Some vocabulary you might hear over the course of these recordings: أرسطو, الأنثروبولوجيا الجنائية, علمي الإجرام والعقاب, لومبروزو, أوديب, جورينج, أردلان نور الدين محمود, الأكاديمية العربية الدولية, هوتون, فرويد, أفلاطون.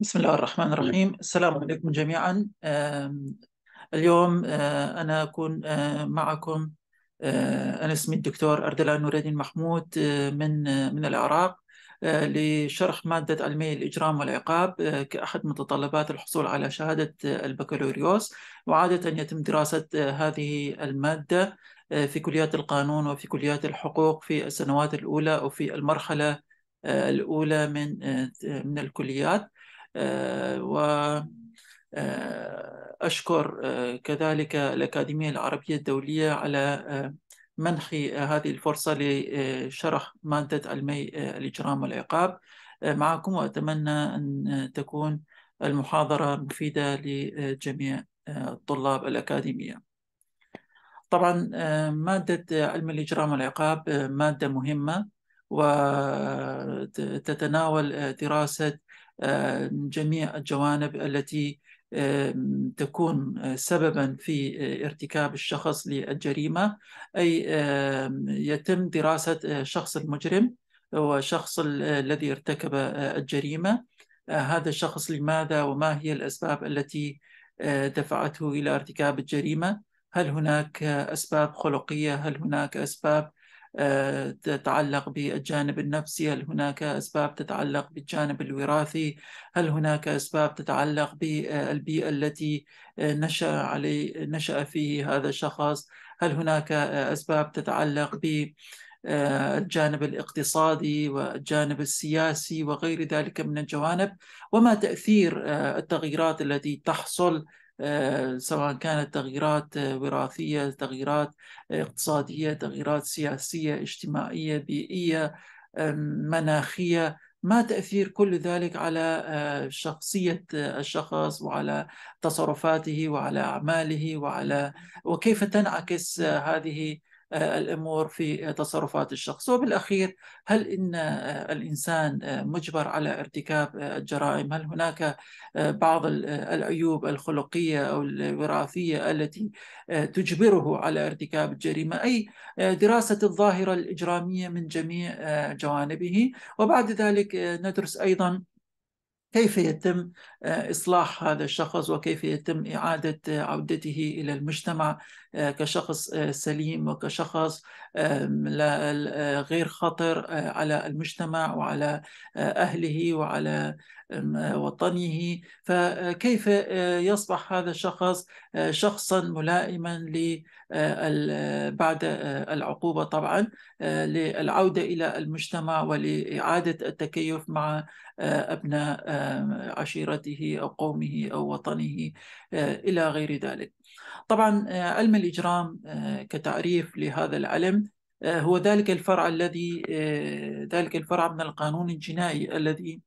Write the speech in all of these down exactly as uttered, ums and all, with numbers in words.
بسم الله الرحمن الرحيم. السلام عليكم جميعا. آم، اليوم آه، أنا أكون آه، معكم. آه، أنا اسمي الدكتور أردلان نور الدين محمود آه، من آه، من العراق، آه، لشرح مادة علمي الإجرام والعقاب آه، كأحد متطلبات الحصول على شهادة آه، البكالوريوس. وعادة يتم دراسة آه، هذه المادة آه، في كليات القانون وفي كليات الحقوق في السنوات الأولى أو في المرحلة آه، الأولى من آه، من الكليات. آه، و آه، أشكر آه، كذلك الأكاديمية العربية الدولية على آه، منحي آه، هذه الفرصة لشرح مادة علمي آه، الإجرام والعقاب آه، معكم، وأتمنى أن تكون المحاضرة مفيدة لجميع آه، طلاب الأكاديمية. طبعا آه، مادة علم الإجرام والعقاب آه، مادة مهمة، وتتناول دراسة جميع الجوانب التي تكون سببا في ارتكاب الشخص للجريمة، أي يتم دراسة شخص المجرم وشخص الذي ارتكب الجريمة. هذا الشخص لماذا وما هي الأسباب التي دفعته إلى ارتكاب الجريمة؟ هل هناك أسباب خلقية؟ هل هناك أسباب تتعلق بالجانب النفسي؟ هل هناك أسباب تتعلق بالجانب الوراثي؟ هل هناك أسباب تتعلق بالبيئة التي نشأ عليه نشأ فيه هذا الشخص؟ هل هناك أسباب تتعلق بالجانب الاقتصادي والجانب السياسي وغير ذلك من الجوانب؟ وما تأثير التغييرات التي تحصل، سواء كانت تغييرات وراثية، تغييرات اقتصادية، تغييرات سياسية، اجتماعية، بيئية، مناخية؟ ما تأثير كل ذلك على شخصية الشخص وعلى تصرفاته وعلى أعماله، وعلى وكيف تنعكس هذه الأمور في تصرفات الشخص؟ وبالأخير، هل إن الإنسان مجبر على ارتكاب الجرائم؟ هل هناك بعض العيوب الخلقية أو الوراثية التي تجبره على ارتكاب الجريمة؟ أي دراسة الظاهرة الإجرامية من جميع جوانبه. وبعد ذلك ندرس أيضاً كيف يتم إصلاح هذا الشخص، وكيف يتم إعادة عودته إلى المجتمع كشخص سليم وكشخص غير خطر على المجتمع وعلى أهله وعلى وطنه. فكيف يصبح هذا الشخص شخصا ملائما بعد العقوبة، طبعا للعودة إلى المجتمع ولإعادة التكيف مع أبناء عشيرته أو قومه أو وطنه إلى غير ذلك. طبعا علم الإجرام كتعريف لهذا العلم هو ذلك الفرع الذي ذلك الفرع من القانون الجنائي الذي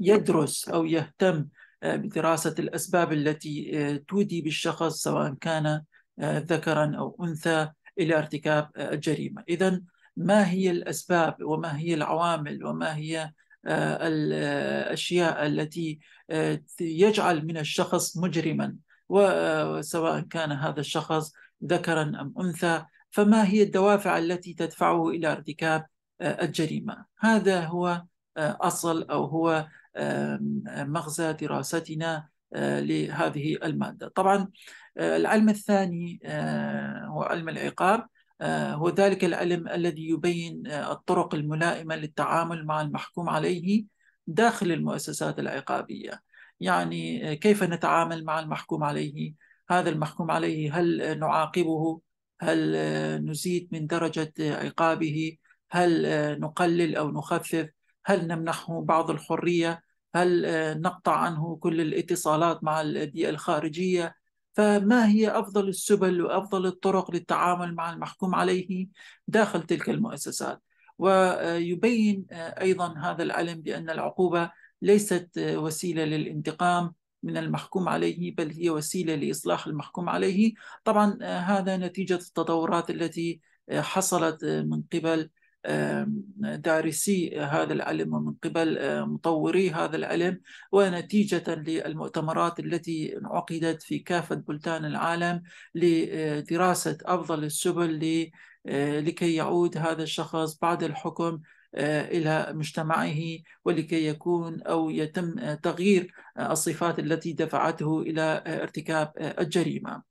يدرس أو يهتم بدراسة الأسباب التي تودي بالشخص، سواء كان ذكرا أو أنثى، إلى ارتكاب الجريمة. إذن ما هي الأسباب وما هي العوامل وما هي الأشياء التي يجعل من الشخص مجرما، وسواء كان هذا الشخص ذكرا أم أنثى؟ فما هي الدوافع التي تدفعه إلى ارتكاب الجريمة؟ هذا هو أصل أو هو مغزى دراستنا لهذه المادة. طبعا العلم الثاني هو علم العقاب، هو ذلك العلم الذي يبين الطرق الملائمة للتعامل مع المحكوم عليه داخل المؤسسات العقابية. يعني كيف نتعامل مع المحكوم عليه؟ هذا المحكوم عليه، هل نعاقبه؟ هل نزيد من درجة عقابه؟ هل نقلل أو نخفف؟ هل نمنحه بعض الحرية؟ هل نقطع عنه كل الاتصالات مع البيئة الخارجية؟ فما هي أفضل السبل وأفضل الطرق للتعامل مع المحكوم عليه داخل تلك المؤسسات؟ ويبين أيضا هذا العلم بأن العقوبة ليست وسيلة للانتقام من المحكوم عليه، بل هي وسيلة لإصلاح المحكوم عليه. طبعا هذا نتيجة التطورات التي حصلت من قبل دارسي هذا العلم ومن قبل مطوري هذا العلم، ونتيجة للمؤتمرات التي عقدت في كافة بلدان العالم لدراسة أفضل السبل لكي يعود هذا الشخص بعد الحكم إلى مجتمعه، ولكي يكون أو يتم تغيير الصفات التي دفعته إلى ارتكاب الجريمة.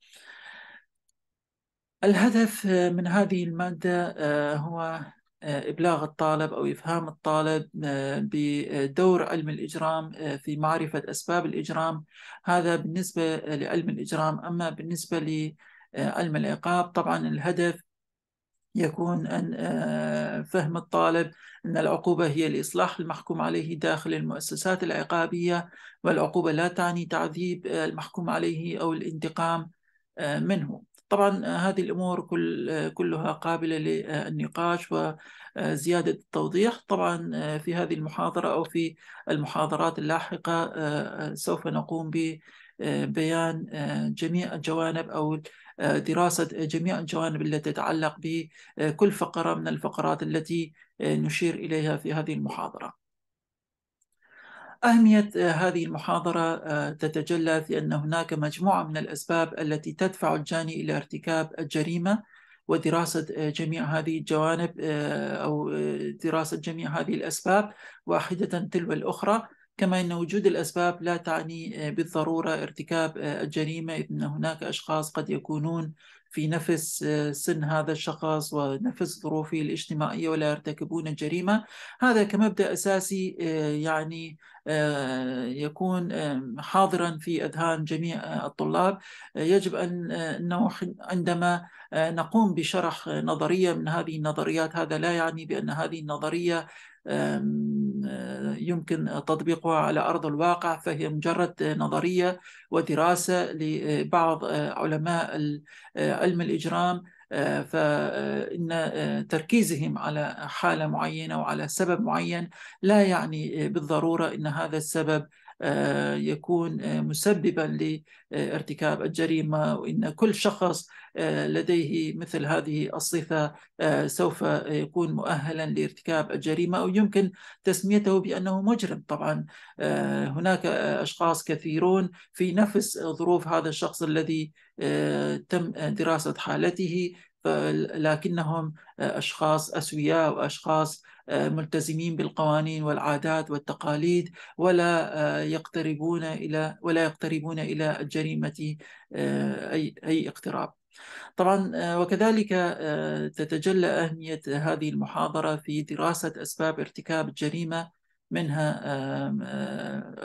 الهدف من هذه المادة هو إبلاغ الطالب أو إفهام الطالب بدور علم الإجرام في معرفة أسباب الإجرام، هذا بالنسبة لعلم الإجرام. أما بالنسبة لعلم العقاب طبعا الهدف يكون أن فهم الطالب أن العقوبة هي الإصلاح المحكوم عليه داخل المؤسسات العقابية، والعقوبة لا تعني تعذيب المحكوم عليه أو الانتقام منه. طبعا هذه الأمور كل كلها قابلة للنقاش وزيادة التوضيح. طبعا في هذه المحاضرة أو في المحاضرات اللاحقة سوف نقوم ببيان جميع الجوانب أو دراسة جميع الجوانب التي تتعلق بكل فقرة من الفقرات التي نشير إليها في هذه المحاضرة. أهمية هذه المحاضرة تتجلى في أن هناك مجموعة من الأسباب التي تدفع الجاني إلى ارتكاب الجريمة، ودراسة جميع هذه الجوانب أو دراسة جميع هذه الأسباب واحدة تلو الأخرى، كما أن وجود الأسباب لا تعني بالضرورة ارتكاب الجريمة، إذ أن هناك أشخاص قد يكونون في نفس سن هذا الشخص ونفس ظروفه الاجتماعية ولا يرتكبون الجريمة. هذا كمبدأ أساسي يعني يكون حاضرا في أذهان جميع الطلاب. يجب أن أنه عندما نقوم بشرح نظرية من هذه النظريات، هذا لا يعني بأن هذه النظرية يمكن تطبيقها على أرض الواقع، فهي مجرد نظرية ودراسة لبعض علماء علم الإجرام، فإن تركيزهم على حالة معينة وعلى سبب معين لا يعني بالضرورة أن هذا السبب يكون مسببا لارتكاب الجريمة، وإن كل شخص لديه مثل هذه الصفة سوف يكون مؤهلا لارتكاب الجريمة أو يمكن تسميته بأنه مجرم. طبعا هناك أشخاص كثيرون في نفس ظروف هذا الشخص الذي تم دراسة حالته، لكنهم أشخاص أسوياء وأشخاص ملتزمين بالقوانين والعادات والتقاليد، ولا يقتربون إلى ولا يقتربون إلى الجريمة أي أي اقتراب. طبعا وكذلك تتجلى أهمية هذه المحاضرة في دراسة أسباب ارتكاب الجريمة، منها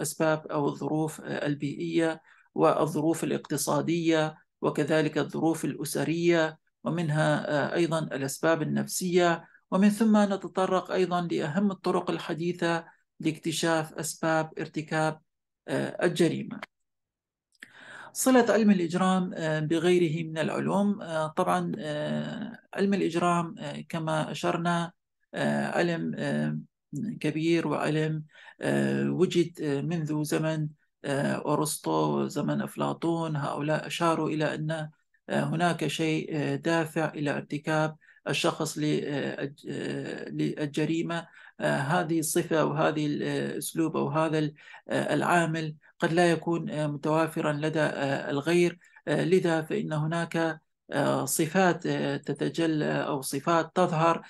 أسباب أو الظروف البيئية والظروف الاقتصادية وكذلك الظروف الأسرية، ومنها أيضا الأسباب النفسية، ومن ثم نتطرق أيضا لأهم الطرق الحديثة لاكتشاف أسباب ارتكاب الجريمة. صلة علم الإجرام بغيره من العلوم، طبعا علم الإجرام كما أشرنا علم كبير وعلم وجد منذ زمن أرسطو وزمن أفلاطون، هؤلاء أشاروا إلى أن هناك شيء دافع إلى ارتكاب الشخص للجريمة. هذه الصفة وهذه الأسلوب أو هذا العامل قد لا يكون متوافرا لدى الغير، لذا فإن هناك صفات تتجلى أو صفات تظهر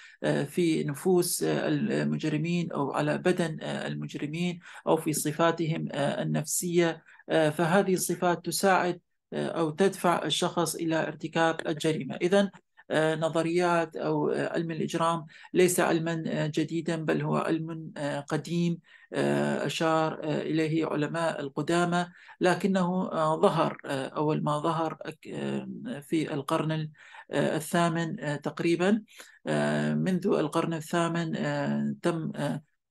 في نفوس المجرمين أو على بدن المجرمين أو في صفاتهم النفسية، فهذه الصفات تساعد أو تدفع الشخص إلى ارتكاب الجريمة. إذن نظريات أو علم الإجرام ليس علما جديدا، بل هو علم قديم أشار إليه علماء القدامى، لكنه ظهر أول ما ظهر في القرن الثامن تقريبا. منذ القرن الثامن تم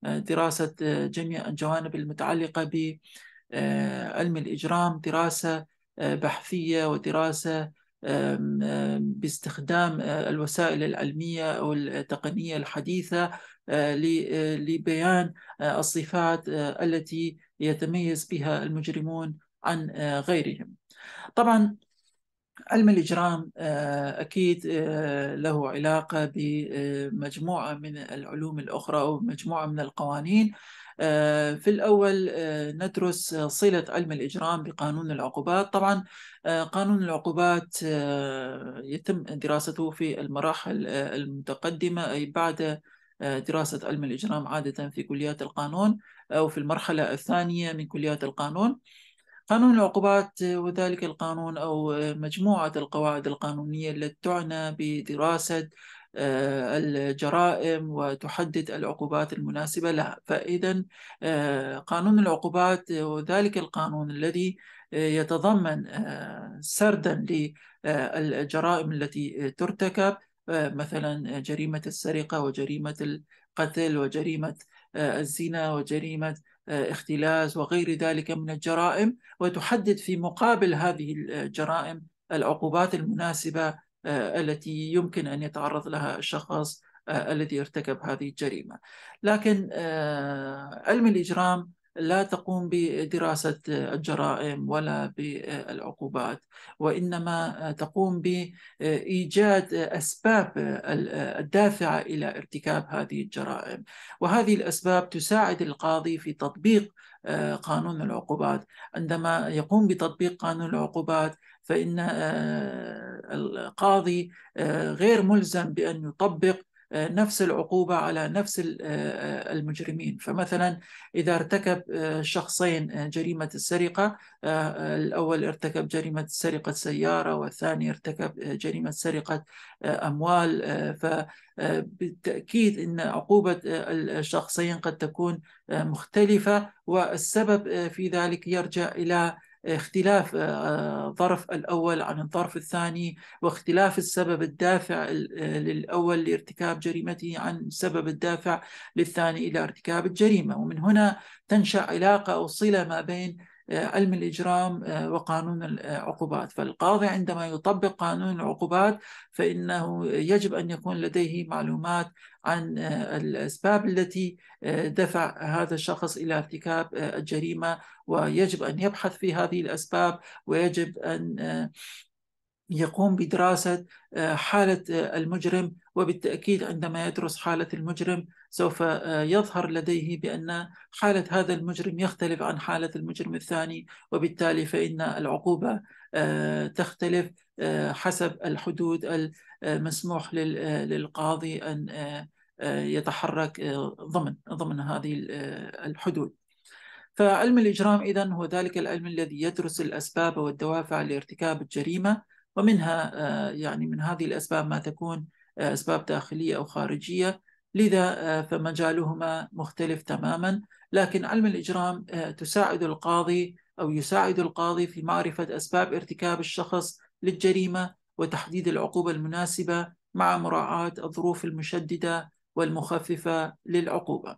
دراسة جميع الجوانب المتعلقة بعلم الإجرام، دراسة بحثية ودراسة باستخدام الوسائل العلمية أو التقنية الحديثة لبيان الصفات التي يتميز بها المجرمون عن غيرهم. طبعا علم الإجرام أكيد له علاقة بمجموعة من العلوم الأخرى أو مجموعة من القوانين. في الأول ندرس صلة علم الإجرام بقانون العقوبات. طبعا قانون العقوبات يتم دراسته في المراحل المتقدمة، أي بعد دراسة علم الإجرام عادة في كليات القانون أو في المرحلة الثانية من كليات القانون. قانون العقوبات وذلك القانون أو مجموعة القواعد القانونية التي تعنى بدراسة الجرائم وتحدد العقوبات المناسبة لها. فإذن قانون العقوبات وذلك القانون الذي يتضمن سردا للجرائم التي ترتكب، مثلا جريمة السرقة وجريمة القتل وجريمة الزنا وجريمة اختلاس وغير ذلك من الجرائم، وتحدد في مقابل هذه الجرائم العقوبات المناسبة التي يمكن أن يتعرض لها الشخص الذي ارتكب هذه الجريمة. لكن علم الإجرام لا تقوم بدراسة الجرائم ولا بالعقوبات، وإنما تقوم بإيجاد أسباب الدافعة إلى ارتكاب هذه الجرائم، وهذه الأسباب تساعد القاضي في تطبيق قانون العقوبات. عندما يقوم بتطبيق قانون العقوبات فإن القاضي غير ملزم بأن يطبق نفس العقوبة على نفس المجرمين. فمثلا إذا ارتكب شخصين جريمة السرقة، الأول ارتكب جريمة سرقة سيارة والثاني ارتكب جريمة سرقة أموال، فبالتأكيد إن عقوبة الشخصين قد تكون مختلفة، والسبب في ذلك يرجع إلى اختلاف ظرف الأول عن الظرف الثاني، واختلاف السبب الدافع للأول لارتكاب جريمته عن السبب الدافع للثاني إلى ارتكاب الجريمة. ومن هنا تنشأ علاقة أو صلة ما بين علم الإجرام وقانون العقوبات. فالقاضي عندما يطبق قانون العقوبات فإنه يجب أن يكون لديه معلومات عن الأسباب التي دفع هذا الشخص إلى ارتكاب الجريمة، ويجب أن يبحث في هذه الأسباب، ويجب أن يقوم بدراسة حالة المجرم. وبالتأكيد عندما يدرس حالة المجرم سوف يظهر لديه بأن حالة هذا المجرم يختلف عن حالة المجرم الثاني، وبالتالي فإن العقوبة تختلف حسب الحدود المسموح للقاضي أن يتحرك ضمن ضمن هذه الحدود. فعلم الإجرام إذن هو ذلك العلم الذي يدرس الأسباب والدوافع لارتكاب الجريمة، ومنها يعني من هذه الأسباب ما تكون أسباب داخلية أو خارجية، لذا فمجالهما مختلف تماما. لكن علم الإجرام تساعد القاضي أو يساعد القاضي في معرفة أسباب ارتكاب الشخص للجريمة وتحديد العقوبة المناسبة مع مراعاة الظروف المشددة والمخففة للعقوبة.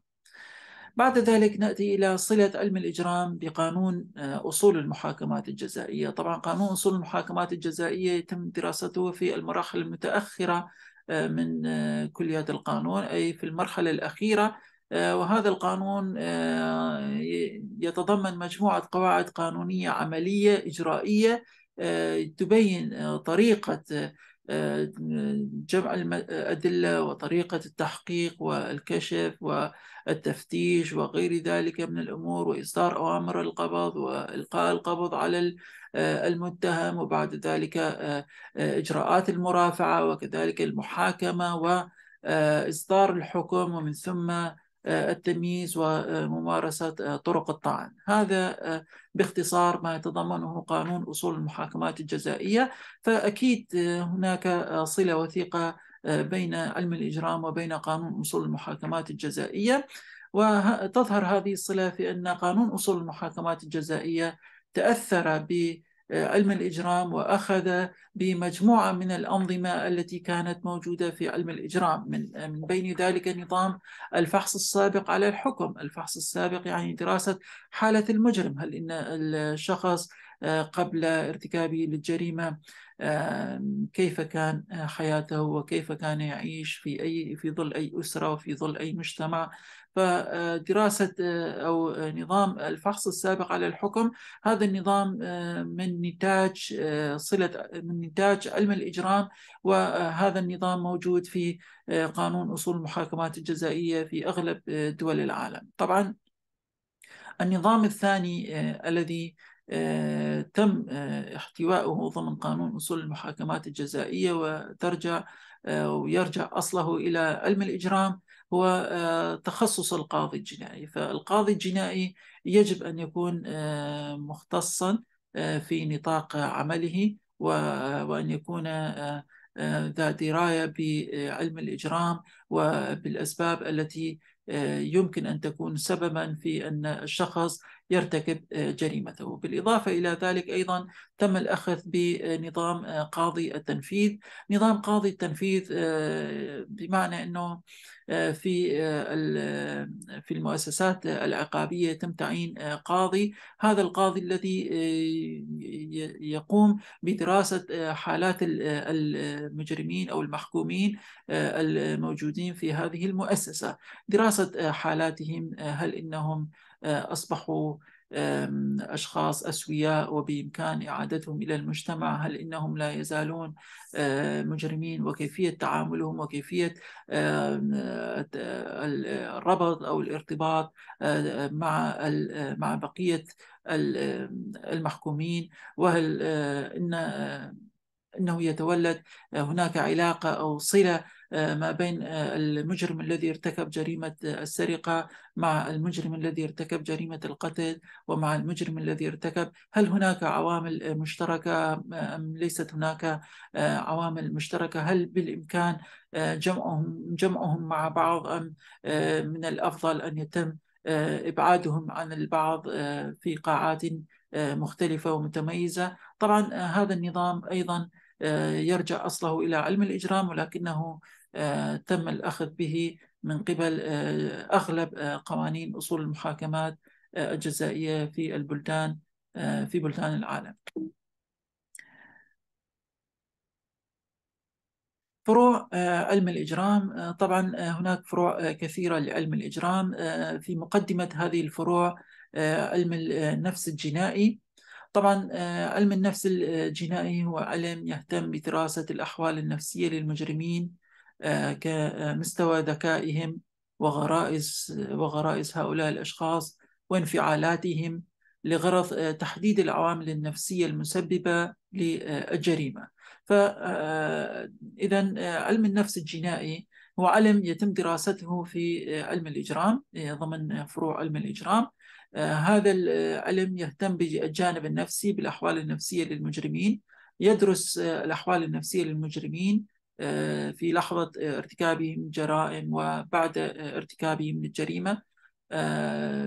بعد ذلك نأتي إلى صلة علم الإجرام بقانون أصول المحاكمات الجزائية. طبعا قانون أصول المحاكمات الجزائية يتم دراسته في المراحل المتأخرة من كليات القانون، أي في المرحلة الأخيرة، وهذا القانون يتضمن مجموعة قواعد قانونية عملية إجرائية تبين طريقة جمع الأدلة وطريقة التحقيق والكشف والتفتيش وغير ذلك من الأمور، وإصدار أوامر القبض وإلقاء القبض على المتهم، وبعد ذلك إجراءات المرافعة وكذلك المحاكمة وإصدار الحكم، ومن ثم التمييز وممارسة طرق الطعن. هذا باختصار ما يتضمنه قانون أصول المحاكمات الجزائية. فأكيد هناك صلة وثيقة بين علم الإجرام وبين قانون أصول المحاكمات الجزائية، وتظهر هذه الصلة في أن قانون أصول المحاكمات الجزائية تأثر ب علم الإجرام وأخذ بمجموعة من الأنظمة التي كانت موجودة في علم الإجرام، من من بين ذلك نظام الفحص السابق على الحكم. الفحص السابق يعني دراسة حالة المجرم، هل إن الشخص قبل ارتكابه للجريمة كيف كان حياته وكيف كان يعيش في أي في ظل أي أسرة وفي ظل أي مجتمع. فدراسة أو نظام الفحص السابق على الحكم، هذا النظام من نتاج صلة من نتاج علم الإجرام، وهذا النظام موجود في قانون أصول المحاكمات الجزائية في أغلب دول العالم. طبعا النظام الثاني الذي تم احتواؤه ضمن قانون أصول المحاكمات الجزائية وترجع ويرجع أصله إلى علم الإجرام، هو تخصص القاضي الجنائي. فالقاضي الجنائي يجب أن يكون مختصا في نطاق عمله، وأن يكون ذا دراية بعلم الإجرام وبالأسباب التي يمكن أن تكون سببا في أن الشخص يرتكب جريمته. بالإضافة إلى ذلك أيضا تم الأخذ بنظام قاضي التنفيذ. نظام قاضي التنفيذ بمعنى أنه في في المؤسسات العقابية يتم تعيين قاضي، هذا القاضي الذي يقوم بدراسة حالات المجرمين أو المحكومين الموجودين في هذه المؤسسة، دراسة حالاتهم، هل إنهم أصبحوا أشخاص أسوياء وبإمكان إعادتهم إلى المجتمع، هل إنهم لا يزالون مجرمين، وكيفية تعاملهم وكيفية الربط أو الارتباط مع مع بقية المحكومين، وهل إن أنه يتولد هناك علاقة أو صلة ما بين المجرم الذي ارتكب جريمة السرقة مع المجرم الذي ارتكب جريمة القتل ومع المجرم الذي ارتكب، هل هناك عوامل مشتركة أم ليست هناك عوامل مشتركة، هل بالإمكان جمعهم, جمعهم مع بعض أم من الأفضل أن يتم إبعادهم عن البعض في قاعات مختلفة ومتميزة. طبعا هذا النظام أيضا يرجع أصله إلى علم الإجرام، ولكنه تم الأخذ به من قبل أغلب قوانين أصول المحاكمات الجزائية في البلدان في بلدان العالم. فروع علم الإجرام، طبعا هناك فروع كثيرة لعلم الإجرام. في مقدمة هذه الفروع علم النفس الجنائي. طبعا علم النفس الجنائي هو علم يهتم بدراسة الأحوال النفسية للمجرمين كمستوى ذكائهم وغرائز وغرائز هؤلاء الأشخاص وانفعالاتهم، لغرض تحديد العوامل النفسية المسببة للجريمة. فإذا علم النفس الجنائي هو علم يتم دراسته في علم الإجرام ضمن فروع علم الإجرام. هذا العلم يهتم بالجانب النفسي، بالأحوال النفسية للمجرمين، يدرس الأحوال النفسية للمجرمين في لحظة ارتكابهم جرائم وبعد ارتكابهم الجريمة،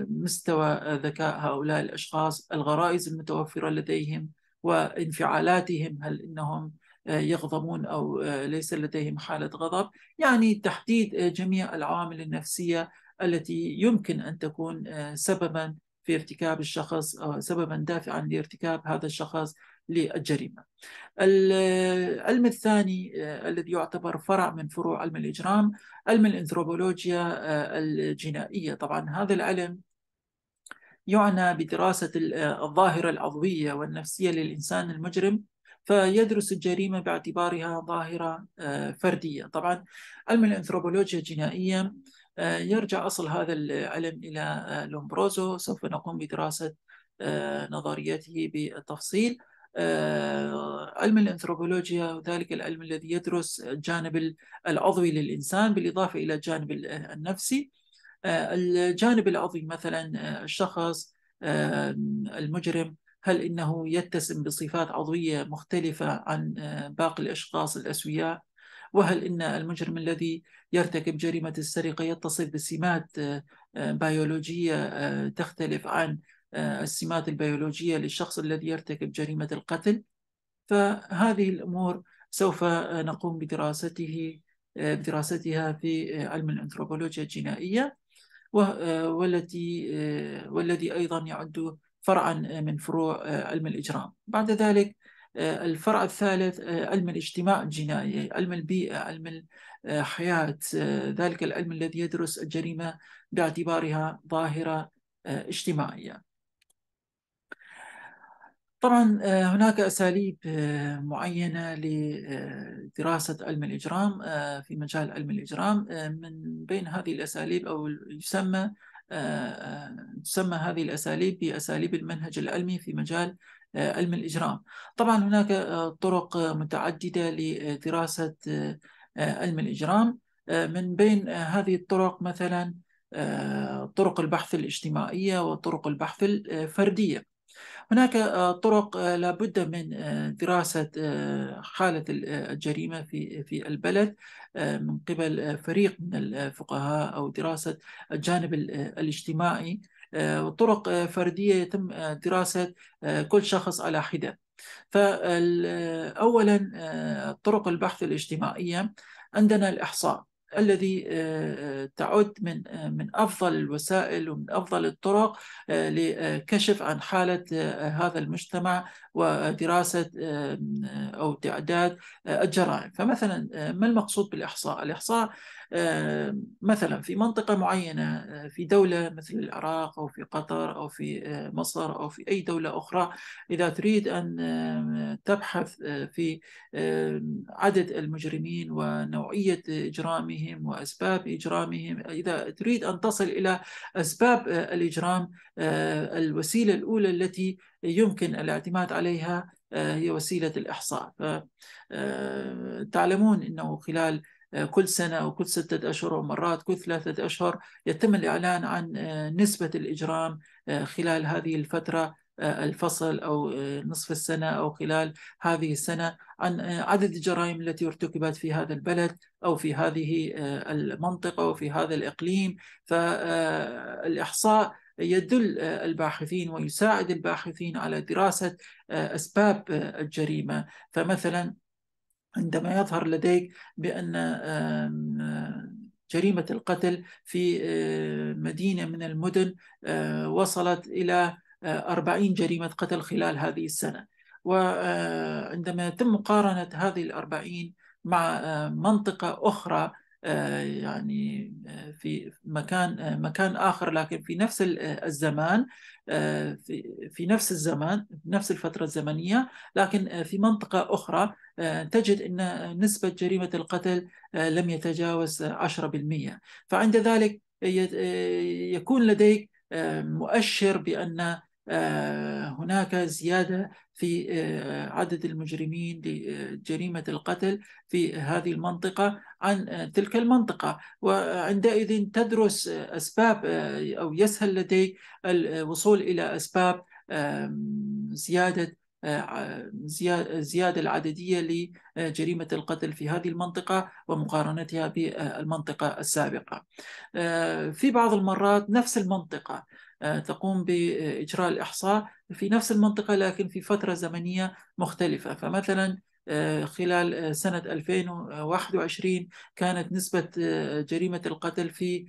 مستوى ذكاء هؤلاء الأشخاص، الغرائز المتوفرة لديهم وانفعالاتهم، هل إنهم يغضبون أو ليس لديهم حالة غضب، يعني تحديد جميع العوامل النفسية التي يمكن أن تكون سبباً في ارتكاب الشخص أو سبباً دافعاً لارتكاب هذا الشخص للجريمة. العلم الثاني الذي يعتبر فرع من فروع علم الإجرام علم الأنثروبولوجيا الجنائية. طبعاً هذا العلم يعنى بدراسة الظاهرة العضوية والنفسية للإنسان المجرم، فيدرس الجريمة باعتبارها ظاهرة فردية. طبعاً علم الأنثروبولوجيا الجنائية يرجع أصل هذا العلم إلى لومبروزو، سوف نقوم بدراسة نظريته بالتفصيل. علم الأنثروبولوجيا ذلك العلم الذي يدرس الجانب العضوي للإنسان بالإضافة إلى الجانب النفسي. الجانب العضوي، مثلا الشخص المجرم هل إنه يتسم بصفات عضوية مختلفة عن باقي الأشخاص الأسوياء، وهل إن المجرم الذي يرتكب جريمة السرقة يتصف بسمات بيولوجية تختلف عن السمات البيولوجية للشخص الذي يرتكب جريمة القتل. فهذه الأمور سوف نقوم بدراسته بدراستها في علم الأنثروبولوجيا الجنائية، والتي والذي أيضا يعد فرعا من فروع علم الإجرام. بعد ذلك الفرع الثالث علم الاجتماع الجنائي، علم البيئة، علم الحياة، ذلك العلم الذي يدرس الجريمة باعتبارها ظاهرة اجتماعية. طبعا هناك أساليب معينة لدراسة علم الإجرام في مجال علم الإجرام. من بين هذه الأساليب أو يسمى تسمى هذه الأساليب بأساليب المنهج العلمي في مجال علم الإجرام. طبعا هناك طرق متعددة لدراسة علم الإجرام. من بين هذه الطرق مثلا طرق البحث الاجتماعية وطرق البحث الفردية. هناك طرق لابد من دراسة حالة الجريمة في في البلد من قبل فريق من الفقهاء أو دراسة الجانب الاجتماعي، وطرق فردية يتم دراسة كل شخص على حدة. فأولا طرق البحث الاجتماعية، عندنا الإحصاء الذي تعد من من أفضل الوسائل ومن أفضل الطرق لكشف عن حالة هذا المجتمع ودراسة أو تعداد الجرائم. فمثلا ما المقصود بالإحصاء؟ الإحصاء مثلا في منطقة معينة في دولة مثل العراق أو في قطر أو في مصر أو في أي دولة أخرى، إذا تريد أن تبحث في عدد المجرمين ونوعية إجرامهم وأسباب إجرامهم، إذا تريد أن تصل إلى أسباب الإجرام، الوسيلة الأولى التي يمكن الاعتماد عليها هي وسيلة الإحصاء. تعلمون أنه خلال كل سنة أو كل ستة أشهر ومرات كل ثلاثة أشهر يتم الإعلان عن نسبة الإجرام خلال هذه الفترة الفصل أو نصف السنة أو خلال هذه السنة، عن عدد الجرائم التي ارتكبت في هذا البلد أو في هذه المنطقة أو في هذا الإقليم. فالإحصاء يدل الباحثين ويساعد الباحثين على دراسة أسباب الجريمة. فمثلا عندما يظهر لديك بأن جريمة القتل في مدينة من المدن وصلت إلى أربعين جريمة قتل خلال هذه السنة، وعندما يتم مقارنة هذه الأربعين مع منطقة أخرى يعني في مكان مكان آخر لكن في نفس الزمان في في نفس الزمان نفس الفترة الزمنية لكن في منطقة أخرى، تجد أن نسبة جريمة القتل لم يتجاوز عشرة بالمئة. فعند ذلك يكون لديك مؤشر بأن هناك زيادة في عدد المجرمين لجريمة القتل في هذه المنطقة عن تلك المنطقة، وعندئذ تدرس أسباب أو يسهل لديك الوصول إلى أسباب زيادة زيادة العددية لجريمة القتل في هذه المنطقة ومقارنتها بالمنطقة السابقة. في بعض المرات نفس المنطقة تقوم بإجراء الإحصاء في نفس المنطقة لكن في فترة زمنية مختلفة. فمثلا خلال سنة ألفين وواحد وعشرين كانت نسبة جريمة القتل في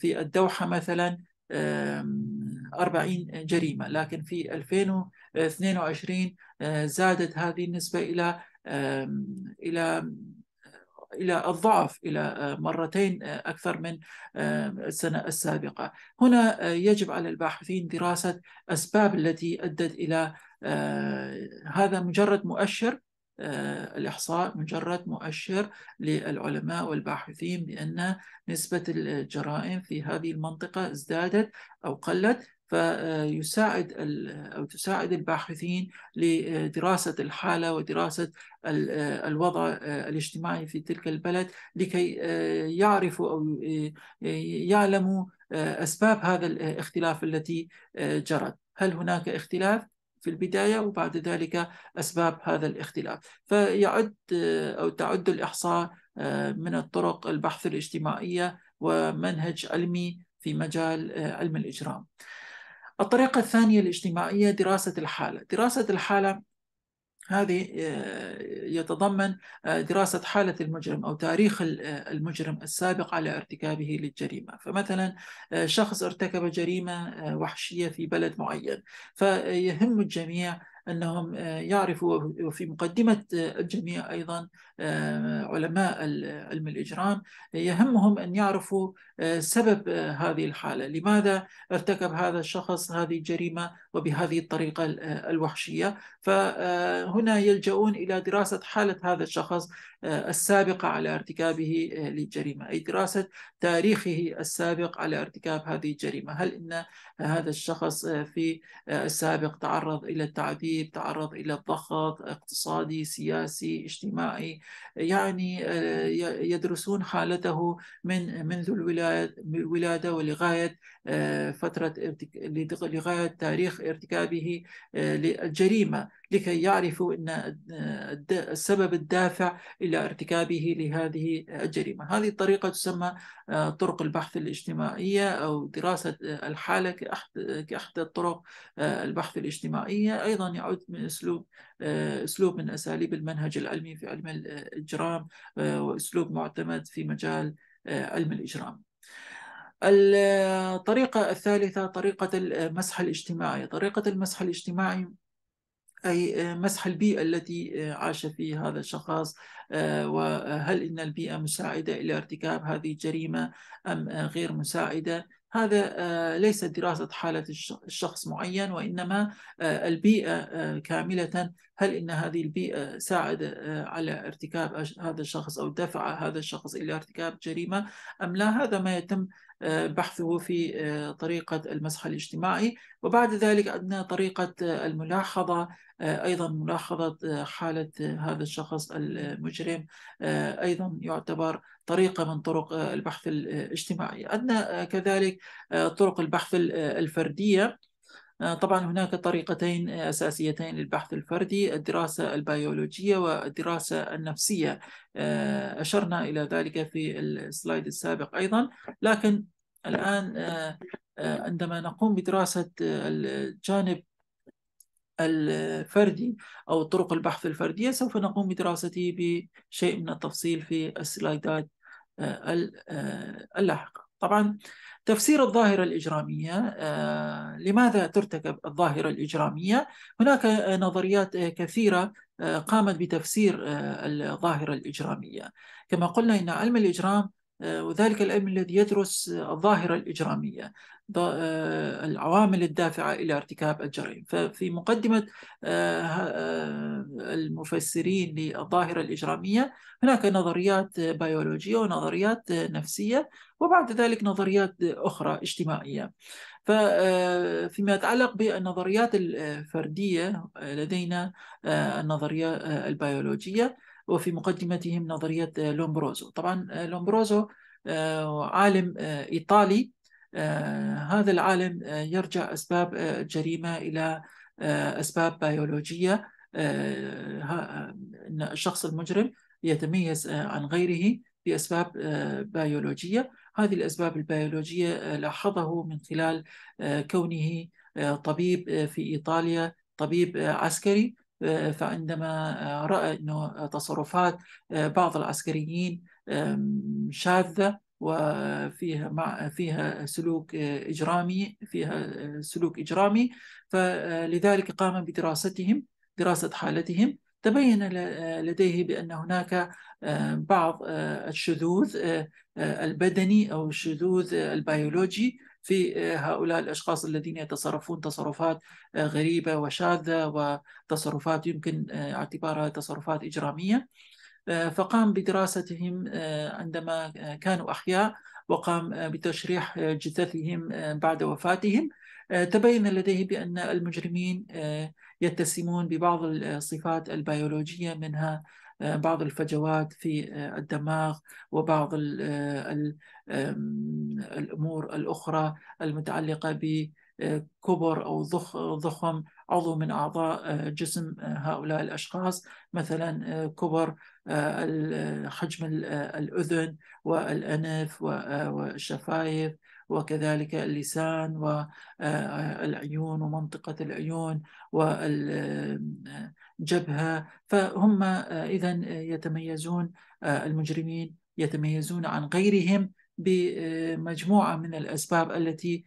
في الدوحة مثلا أربعين جريمة، لكن في ألفين واثنين وعشرين زادت هذه النسبة إلى إلى إلى الضعف، إلى مرتين أكثر من السنة السابقة. هنا يجب على الباحثين دراسة أسباب التي أدت إلى هذا. مجرد مؤشر، الإحصاء مجرد مؤشر للعلماء والباحثين بأن نسبة الجرائم في هذه المنطقة ازدادت أو قلت، فيساعد أو تساعد الباحثين لدراسة الحالة ودراسة الوضع الاجتماعي في تلك البلد لكي يعرفوا أو يعلموا أسباب هذا الاختلاف التي جرت. هل هناك اختلاف في البداية وبعد ذلك أسباب هذا الاختلاف؟ فيعد أو تعد الإحصاء من الطرق البحث الاجتماعية ومنهج علمي في مجال علم الإجرام. الطريقة الثانية الاجتماعية دراسة الحالة. دراسة الحالة هذه يتضمن دراسة حالة المجرم أو تاريخ المجرم السابق على ارتكابه للجريمة. فمثلا شخص ارتكب جريمة وحشية في بلد معين، فيهم الجميع أنهم يعرفوا، وفي مقدمة الجميع أيضا علماء علم الإجرام يهمهم أن يعرفوا سبب هذه الحالة، لماذا ارتكب هذا الشخص هذه الجريمة وبهذه الطريقة الوحشية. فهنا يلجؤون إلى دراسة حالة هذا الشخص السابقة على ارتكابه للجريمة، أي دراسة تاريخه السابق على ارتكاب هذه الجريمة. هل إن هذا الشخص في السابق تعرض إلى التعذيب النفسي، بتعرض إلى الضغط اقتصادي سياسي اجتماعي، يعني يدرسون حالته من منذ الولادة ولغاية فترة لغاية تاريخ ارتكابه للجريمة، لكي يعرفوا أن السبب الدافع إلى ارتكابه لهذه الجريمة. هذه الطريقة تسمى طرق البحث الاجتماعية أو دراسة الحالة كأحد الطرق البحث الاجتماعية. أيضا يعود من أسلوب أسلوب من أساليب المنهج العلمي في علم الإجرام، وأسلوب معتمد في مجال علم الإجرام. الطريقة الثالثة طريقة المسح الاجتماعي. طريقة المسح الاجتماعي أي مسح البيئة التي عاش فيها هذا الشخص، وهل إن البيئة مساعدة إلى ارتكاب هذه الجريمة أم غير مساعدة. هذا ليس دراسة حالة الشخص معين، وإنما البيئة كاملة، هل إن هذه البيئة ساعد على ارتكاب هذا الشخص أو دفع هذا الشخص إلى ارتكاب جريمة أم لا. هذا ما يتم بحثه في طريقة المسح الاجتماعي. وبعد ذلك عندنا طريقة الملاحظة، أيضا ملاحظة حالة هذا الشخص المجرم، أيضا يعتبر طريقة من طرق البحث الاجتماعي. عندنا كذلك طرق البحث الفردية. طبعا هناك طريقتين أساسيتين للبحث الفردي، الدراسة البيولوجية والدراسة النفسية، أشرنا إلى ذلك في السلايد السابق أيضا. لكن الآن عندما نقوم بدراسة الجانب الفردي أو طرق البحث الفردية سوف نقوم بدراسته بشيء من التفصيل في السلايدات اللاحقة. طبعا تفسير الظاهرة الإجرامية، لماذا ترتكب الظاهرة الإجرامية؟ هناك نظريات كثيرة قامت بتفسير الظاهرة الإجرامية. كما قلنا إن علم الإجرام وذلك العلم الذي يدرس الظاهرة الإجرامية، العوامل الدافعة إلى ارتكاب الجرائم. ففي مقدمة المفسرين للظاهرة الإجرامية هناك نظريات بيولوجية ونظريات نفسية، وبعد ذلك نظريات أخرى اجتماعية. ففيما يتعلق بالنظريات الفردية لدينا النظرية البيولوجية، وفي مقدمتهم نظرية لومبروزو. طبعا لومبروزو عالم إيطالي، هذا العالم يرجع أسباب الجريمة إلى أسباب بيولوجية، أن الشخص المجرم يتميز عن غيره بأسباب بيولوجية. هذه الأسباب البيولوجية لاحظه من خلال كونه طبيب في إيطاليا، طبيب عسكري، فعندما رأى أنه تصرفات بعض العسكريين شاذة وفيها مع فيها سلوك إجرامي فيها سلوك إجرامي فلذلك قام بدراستهم دراسة حالتهم. تبين لديه بأن هناك بعض الشذوذ البدني أو الشذوذ البيولوجي في هؤلاء الأشخاص الذين يتصرفون تصرفات غريبة وشاذة وتصرفات يمكن اعتبارها تصرفات إجرامية. فقام بدراستهم عندما كانوا أحياء، وقام بتشريح جثثهم بعد وفاتهم. تبين لديه بأن المجرمين يتسمون ببعض الصفات البيولوجية، منها بعض الفجوات في الدماغ وبعض الأمور الأخرى المتعلقة بكبر أو ضخم عضو من أعضاء جسم هؤلاء الأشخاص، مثلا كبر حجم الأذن والأنف والشفايف وكذلك اللسان والعيون ومنطقة العيون والجبهة. فهم إذن يتميزون المجرمين يتميزون عن غيرهم بمجموعة من الأسباب التي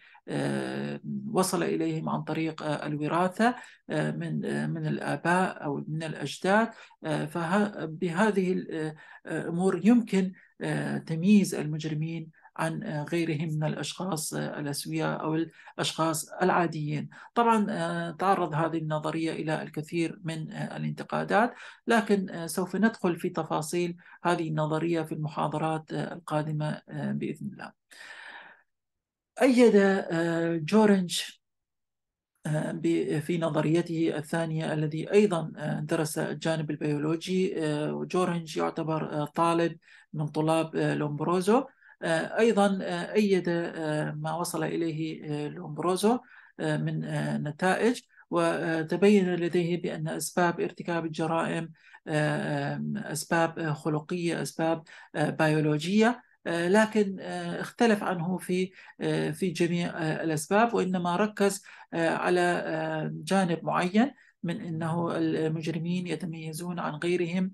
وصل إليهم عن طريق الوراثة من من الآباء أو من الأجداد. فبهذه الأمور يمكن تمييز المجرمين عن غيرهم من الأشخاص الأسوياء أو الأشخاص العاديين. طبعا تعرض هذه النظرية إلى الكثير من الانتقادات، لكن سوف ندخل في تفاصيل هذه النظرية في المحاضرات القادمة بإذن الله. أيد جورينج في نظريته الثانية الذي أيضا درس الجانب البيولوجي. جورينج يعتبر طالب من طلاب لومبروزو، أيضا أيد ما وصل إليه لومبروزو من نتائج، وتبين لديه بأن أسباب ارتكاب الجرائم أسباب خلقية أسباب بيولوجية، لكن اختلف عنه في في جميع الأسباب، وإنما ركز على جانب معين من أنه المجرمين يتميزون عن غيرهم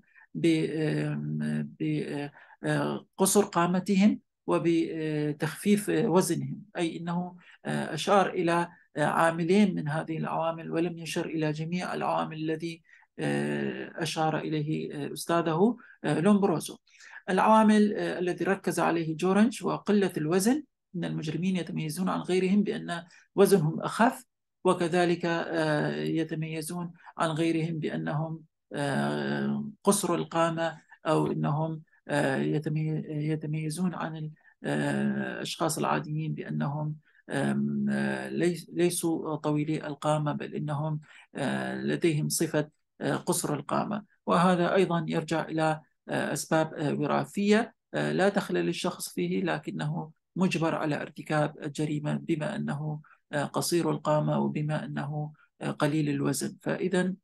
بقصر قامتهم وبتخفيف وزنهم، أي أنه أشار إلى عاملين من هذه العوامل ولم يشر إلى جميع العوامل التي أشار إليه أستاذه لومبروزو. العوامل التي ركز عليه جورينج وقلة الوزن، إن المجرمين يتميزون عن غيرهم بأن وزنهم أخف، وكذلك يتميزون عن غيرهم بأنهم قصر القامة، أو أنهم يتميزون عن الأشخاص العاديين بأنهم ليسوا طويلي القامة، بل إنهم لديهم صفة قصر القامة. وهذا أيضا يرجع إلى أسباب وراثية لا دخل للشخص فيه، لكنه مجبر على ارتكاب الجريمة بما أنه قصير القامة وبما أنه قليل الوزن. فإذا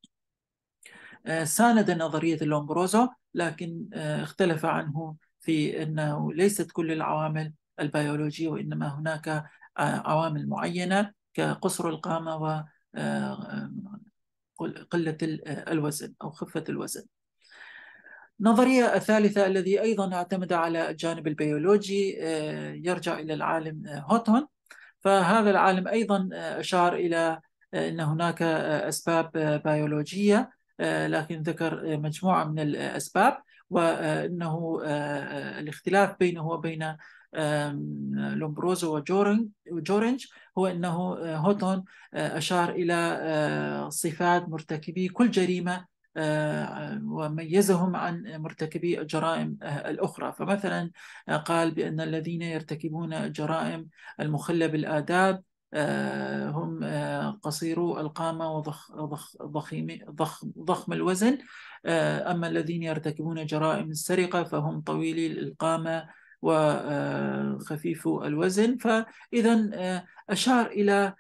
ساند نظرية لومبروزو، لكن اختلف عنه في أنه ليست كل العوامل البيولوجية، وإنما هناك عوامل معينة كقصر القامة وقلة الوزن أو خفة الوزن. النظرية الثالثة الذي أيضا اعتمد على الجانب البيولوجي يرجع إلى العالم هوتون. فهذا العالم أيضا أشار إلى أن هناك أسباب بيولوجية، لكن ذكر مجموعة من الأسباب، وأنه الاختلاف بينه وبين لومبروزو وجورينج هو أنه هوتون أشار إلى صفات مرتكبي كل جريمة وميزهم عن مرتكبي الجرائم الأخرى. فمثلا قال بأن الذين يرتكبون الجرائم المخلة بالآداب هم قصيرو القامة وضخم الوزن، أما الذين يرتكبون جرائم السرقة فهم طويلي القامة وخفيف الوزن. فإذا أشار إلى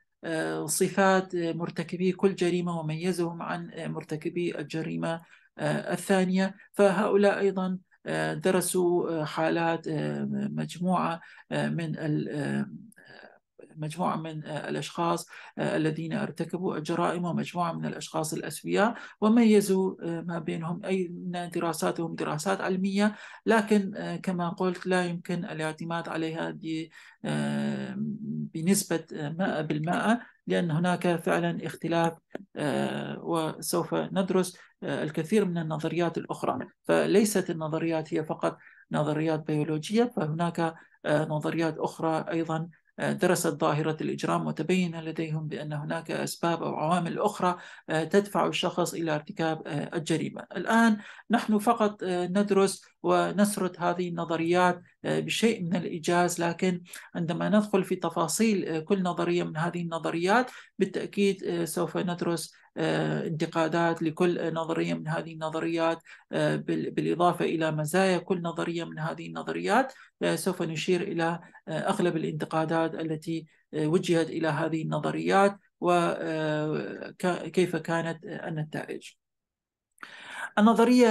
صفات مرتكبي كل جريمة وميزهم عن مرتكبي الجريمة الثانية. فهؤلاء أيضا درسوا حالات مجموعة من مجموعة من الأشخاص الذين ارتكبوا الجرائم ومجموعة من الأشخاص الأسوياء، وميزوا ما بينهم، أي أن دراساتهم دراسات علمية، لكن كما قلت لا يمكن الاعتماد عليها بنسبة مائة بالمائة، لأن هناك فعلا اختلاف، وسوف ندرس الكثير من النظريات الأخرى. فليست النظريات هي فقط نظريات بيولوجية، فهناك نظريات أخرى أيضا درست ظاهرة الإجرام، وتبين لديهم بأن هناك أسباب أو عوامل أخرى تدفع الشخص إلى ارتكاب الجريمة. الآن نحن فقط ندرس ونسرد هذه النظريات بشيء من الإيجاز، لكن عندما ندخل في تفاصيل كل نظرية من هذه النظريات بالتأكيد سوف ندرس انتقادات لكل نظرية من هذه النظريات، بالإضافة إلى مزايا كل نظرية من هذه النظريات. سوف نشير إلى أغلب الانتقادات التي وجهت إلى هذه النظريات وكيف كانت النتائج. النظرية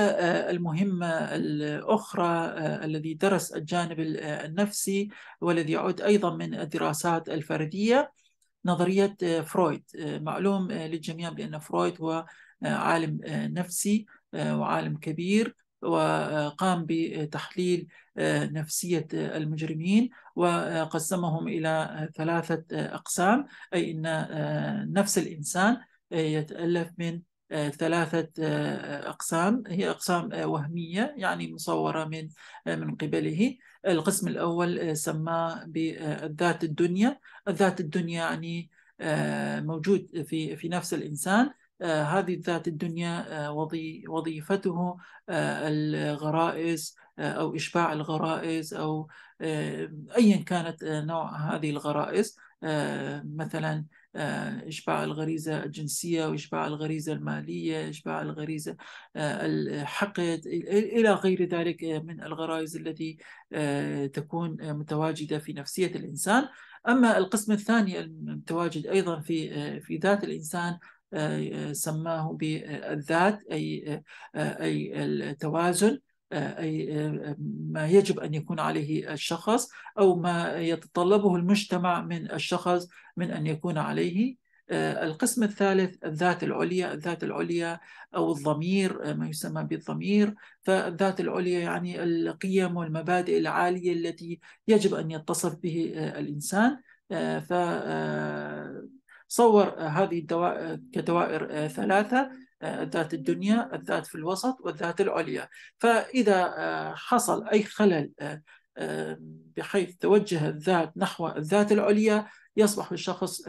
المهمة الأخرى الذي درس الجانب النفسي والذي يعود أيضا من الدراسات الفردية نظرية فرويد. معلوم للجميع بأن فرويد هو عالم نفسي وعالم كبير، وقام بتحليل نفسية المجرمين وقسمهم إلى ثلاثة أقسام، أي أن نفس الإنسان يتألف من ثلاثة أقسام، هي أقسام وهمية يعني مصورة من من قبله. القسم الأول سماه بالذات الدنيا. الذات الدنيا يعني موجود في في نفس الإنسان. هذه الذات الدنيا وظيفته الغرائز أو إشباع الغرائز أو أيا كانت نوع هذه الغرائز، مثلا إشباع الغريزة الجنسية وإشباع الغريزة المالية، إشباع الغريزة الحقد، إلى غير ذلك من الغرائز التي تكون متواجدة في نفسية الإنسان. أما القسم الثاني المتواجد أيضا في في ذات الإنسان سماه بالذات، أي أي التوازن، أي ما يجب أن يكون عليه الشخص أو ما يتطلبه المجتمع من الشخص من أن يكون عليه. القسم الثالث الذات العليا، الذات العليا أو الضمير، ما يسمى بالضمير. فالذات العليا يعني القيم والمبادئ العالية التي يجب أن يتصف به الإنسان. ف صور هذه الدوائر كدوائر ثلاثة: الذات الدنيا، الذات في الوسط، والذات العليا. فإذا حصل أي خلل بحيث توجه الذات نحو الذات العليا، يصبح الشخص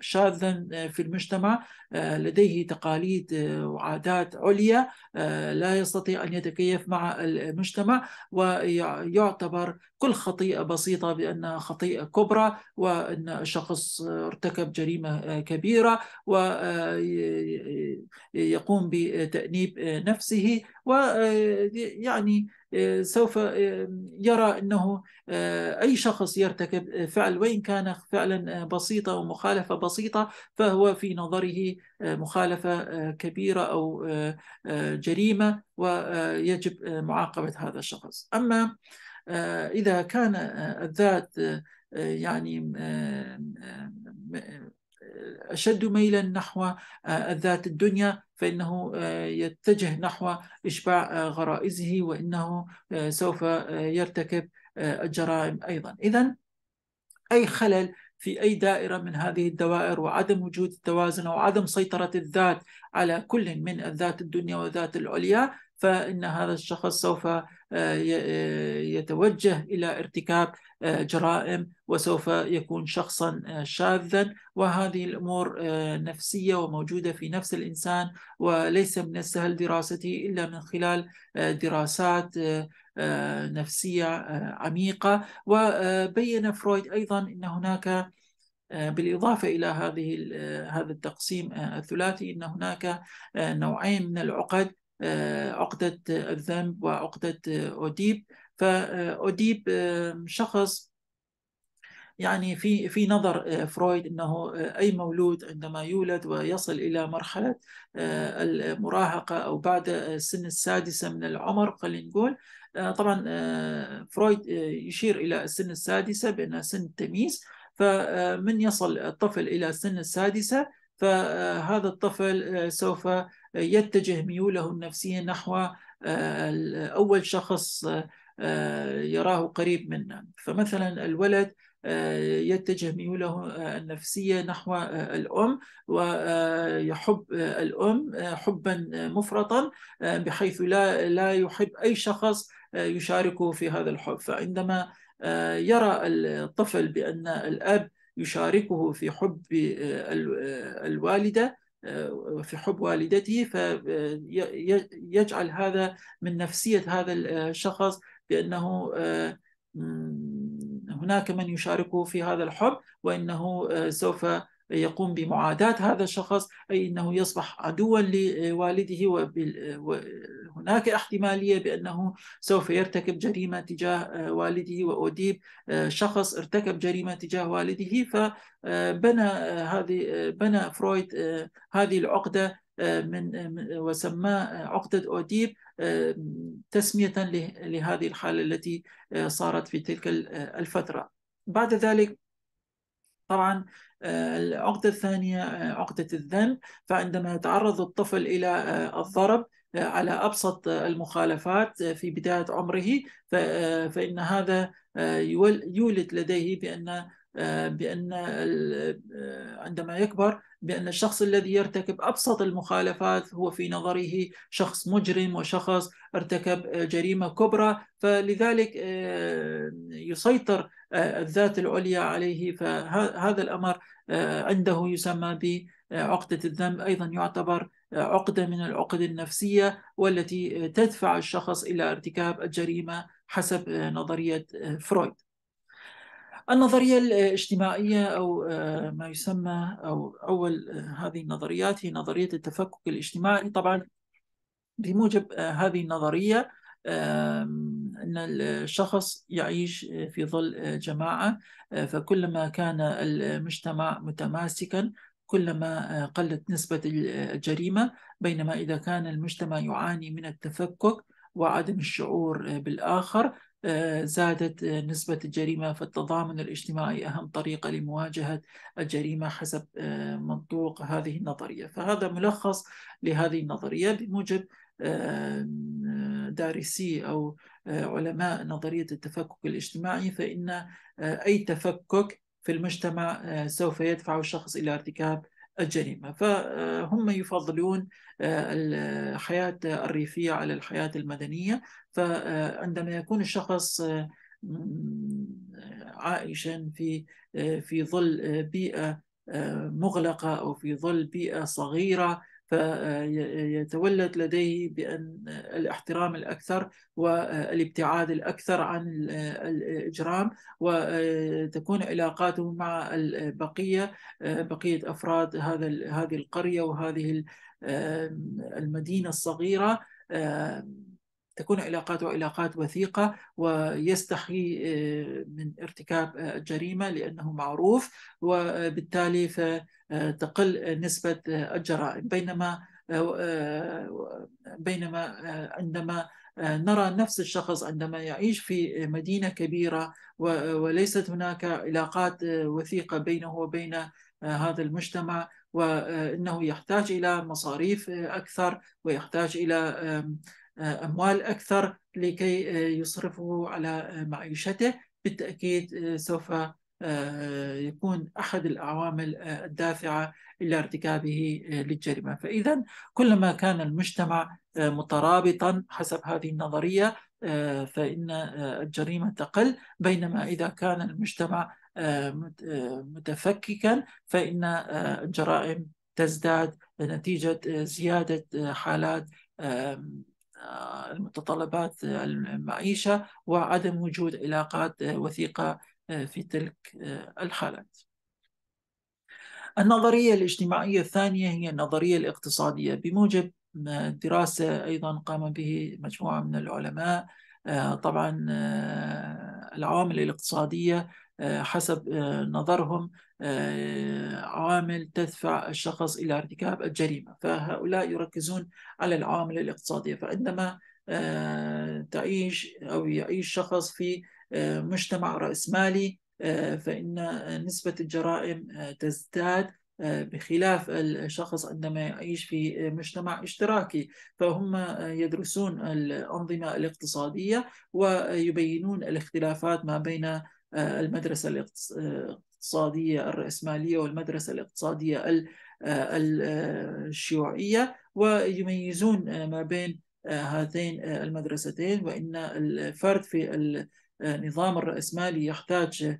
شاذا في المجتمع، لديه تقاليد وعادات عليا لا يستطيع أن يتكيف مع المجتمع، ويعتبر كل خطيئة بسيطة بأنها خطيئة كبرى، وأن الشخص ارتكب جريمة كبيرة، ويقوم بتأنيب نفسه، ويعني سوف يرى أنه أي شخص يرتكب فعل وإن كان فعلا بسيطة ومخالفة بسيطة فهو في نظره مخالفة كبيرة أو جريمة، ويجب معاقبة هذا الشخص. أما إذا كان الذات يعني أشد ميلا نحو الذات الدنيا، فإنه يتجه نحو إشباع غرائزه، وإنه سوف يرتكب الجرائم أيضا. إذن أي خلل في أي دائرة من هذه الدوائر وعدم وجود التوازن وعدم سيطرة الذات على كل من الذات الدنيا والذات العليا، فإن هذا الشخص سوف يتوجه إلى ارتكاب جرائم، وسوف يكون شخصا شاذا. وهذه الأمور نفسية وموجودة في نفس الإنسان، وليس من السهل دراسته إلا من خلال دراسات نفسية عميقة. وبين فرويد أيضا أن هناك بالإضافة إلى هذه هذا التقسيم الثلاثي أن هناك نوعين من العقد: عقدة الذنب وعقدة أوديب. فأوديب شخص يعني في في نظر فرويد أنه أي مولود عندما يولد ويصل إلى مرحلة المراهقة أو بعد سن السادسة من العمر، خلينا نقول طبعا فرويد يشير إلى السن السادسة بأنها سن التمييز. فمن يصل الطفل إلى سن السادسة فهذا الطفل سوف يتجه ميوله النفسية نحو أول شخص يراه قريب منه. فمثلا الولد يتجه ميوله النفسية نحو الأم، ويحب الأم حبا مفرطا بحيث لا لا يحب أي شخص يشاركه في هذا الحب. فعندما يرى الطفل بأن الأب يشاركه في حب الوالدة في حب والدته، فيجعل هذا من نفسية هذا الشخص بأنه هناك من يشاركه في هذا الحب، وأنه سوف يقوم بمعاداة هذا الشخص، أي أنه يصبح عدوا لوالده، وهناك احتمالية بأنه سوف يرتكب جريمة تجاه والده. وأوديب شخص ارتكب جريمة تجاه والده، فبنى هذه بنى فرويد هذه العقدة من وسماه عقدة أوديب تسمية لهذه الحالة التي صارت في تلك الفترة. بعد ذلك طبعا العقدة الثانية عقدة الذنب. فعندما يتعرض الطفل إلى الضرب على أبسط المخالفات في بداية عمره، فإن هذا يولد لديه بأن بأن عندما يكبر بأن الشخص الذي يرتكب أبسط المخالفات هو في نظره شخص مجرم وشخص ارتكب جريمة كبرى، فلذلك يسيطر الذات العليا عليه. فهذا الأمر عنده يسمى بعقدة الذنب، أيضا يعتبر عقدة من العقد النفسية والتي تدفع الشخص إلى ارتكاب الجريمة حسب نظرية فرويد. النظرية الاجتماعية أو ما يسمى أو أول هذه النظريات هي نظرية التفكك الاجتماعي. طبعا بموجب هذه النظرية أن الشخص يعيش في ظل جماعة، فكلما كان المجتمع متماسكا كلما قلت نسبة الجريمة، بينما إذا كان المجتمع يعاني من التفكك وعدم الشعور بالآخر زادت نسبة الجريمة. فالتضامن الاجتماعي أهم طريقة لمواجهة الجريمة حسب منطوق هذه النظرية. فهذا ملخص لهذه النظرية بموجب دارسي أو علماء نظرية التفكك الاجتماعي، فإن أي تفكك في المجتمع سوف يدفع الشخص إلى ارتكاب الجريمة. فهم يفضلون الحياة الريفية على الحياة المدنية، فعندما يكون الشخص عائشا في في ظل بيئة مغلقة أو في ظل بيئة صغيرة فيتولد لديه بأن الاحترام الأكثر والابتعاد الأكثر عن الإجرام، وتكون علاقاته مع البقية بقية أفراد هذا هذه القرية وهذه المدينة الصغيرة، تكون علاقاته علاقات وثيقة ويستحي من ارتكاب الجريمة لأنه معروف، وبالتالي فتقل نسبة الجرائم. بينما بينما عندما نرى نفس الشخص عندما يعيش في مدينة كبيرة وليست هناك علاقات وثيقة بينه وبين هذا المجتمع، وإنه يحتاج إلى مصاريف أكثر ويحتاج إلى أموال أكثر لكي يصرفه على معيشته، بالتأكيد سوف يكون أحد العوامل الدافعة إلى ارتكابه للجريمة. فإذا كلما كان المجتمع مترابطا حسب هذه النظرية فإن الجريمة تقل، بينما إذا كان المجتمع متفككا فإن الجرائم تزداد نتيجة زيادة حالات المتطلبات المعيشة وعدم وجود علاقات وثيقة في تلك الحالات. النظرية الاجتماعية الثانية هي النظرية الاقتصادية، بموجب دراسة أيضا قام به مجموعة من العلماء. طبعا العوامل الاقتصادية حسب نظرهم عوامل تدفع الشخص إلى ارتكاب الجريمة، فهؤلاء يركزون على العوامل الاقتصادية. فعندما تعيش أو يعيش شخص في مجتمع رأسمالي فإن نسبة الجرائم تزداد، بخلاف الشخص عندما يعيش في مجتمع اشتراكي. فهم يدرسون الأنظمة الاقتصادية ويبينون الاختلافات ما بين المدرسة الاقتصادية الرأسمالية والمدرسة الاقتصادية الشيوعية، ويميزون ما بين هاتين المدرستين، وإن الفرد في النظام الرأسمالي يحتاج